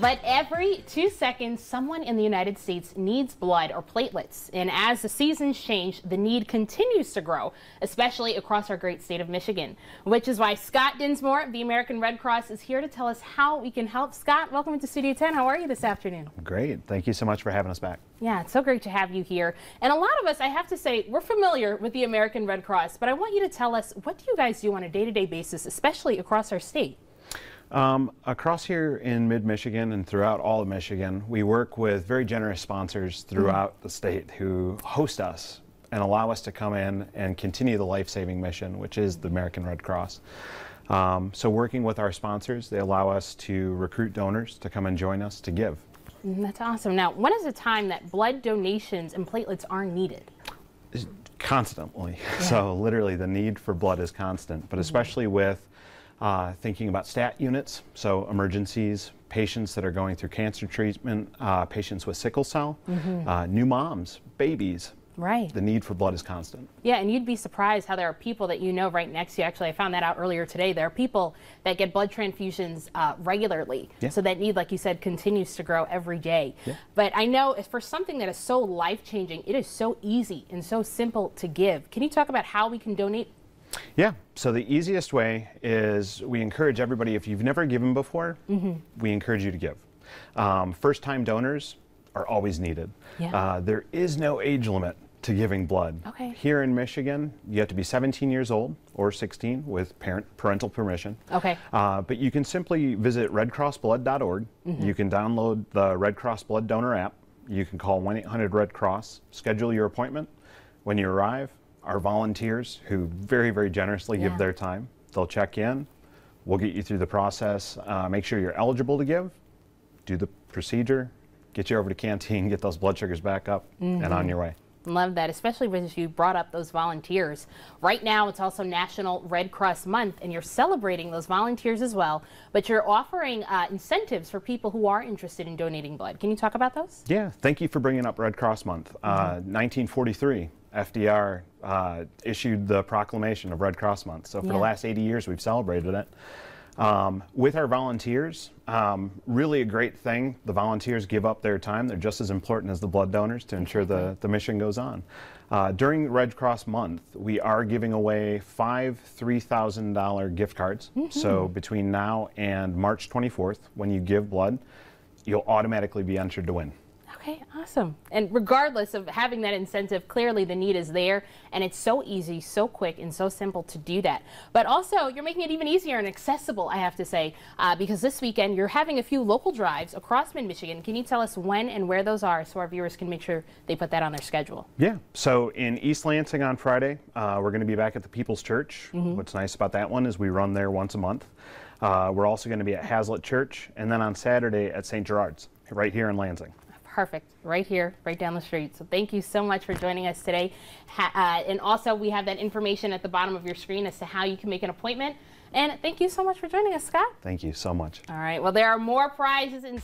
But every 2 seconds, someone in the United States needs blood or platelets. And as the seasons change, the need continues to grow, especially across our great state of Michigan, which is why Scott Dinsmore of the American Red Cross is here to tell us how we can help. Scott, welcome to Studio 10. How are you this afternoon? Great. Thank you so much for having us back. Yeah, it's so great to have you here. And a lot of us, I have to say, we're familiar with the American Red Cross, but I want you to tell us, what do you guys do on a day-to-day basis, especially across our state? Across here in Mid-Michigan and throughout all of Michigan, we work with very generous sponsors throughout the state who host us and allow us to come in and continue the life-saving mission, which is the American Red Cross. So working with our sponsors, they allow us to recruit donors to come and join us to give. That's awesome. Now, when is the time that blood donations and platelets are needed? Constantly. Yeah. So literally the need for blood is constant, but especially with thinking about stat units, so emergencies, patients that are going through cancer treatment, patients with sickle cell, new moms, babies. Right. The need for blood is constant. Yeah, and you'd be surprised how there are people that you know right next to you. Actually, I found that out earlier today. There are people that get blood transfusions regularly. Yeah. So that need, like you said, continues to grow every day. Yeah. But I know for something that is so life-changing, it is so easy and so simple to give. Can you talk about how we can donate? Yeah, so the easiest way is we encourage everybody, if you've never given before, we encourage you to give. First-time donors are always needed. Yeah. There is no age limit to giving blood. Okay. Here in Michigan, you have to be 17 years old or 16 with parental permission. Okay. But you can simply visit redcrossblood.org. You can download the Red Cross Blood donor app. You can call 1-800-RED-CROSS, schedule your appointment. When you arrive, our volunteers, who very, very generously give their time, they'll check in, we'll get you through the process, make sure you're eligible to give, do the procedure, get you over to canteen, get those blood sugars back up, and on your way. Love that, especially when you brought up those volunteers. Right now, it's also National Red Cross Month, and you're celebrating those volunteers as well, but you're offering incentives for people who are interested in donating blood. Can you talk about those? Yeah, thank you for bringing up Red Cross Month. 1943, FDR issued the proclamation of Red Cross Month, so for the last 80 years, we've celebrated it. With our volunteers, really a great thing. The volunteers give up their time. They're just as important as the blood donors to ensure the mission goes on. During Red Cross Month, we are giving away 5 $3,000 gift cards. So between now and March 24th, when you give blood, you'll automatically be entered to win. Okay, awesome. And regardless of having that incentive, clearly the need is there, and it's so easy, so quick, and so simple to do that. But also, you're making it even easier and accessible, I have to say, because this weekend you're having a few local drives across Mid-Michigan. Can you tell us when and where those are so our viewers can make sure they put that on their schedule? Yeah, so in East Lansing on Friday, we're going to be back at the People's Church. What's nice about that one is we run there once a month. We're also going to be at Hazlitt Church, and then on Saturday at St. Gerard's, right here in Lansing. Perfect. Right here, right down the street. So thank you so much for joining us today. And also, we have that information at the bottom of your screen as to how you can make an appointment. And thank you so much for joining us, Scott. Thank you so much. All right. Well, there are more prizes in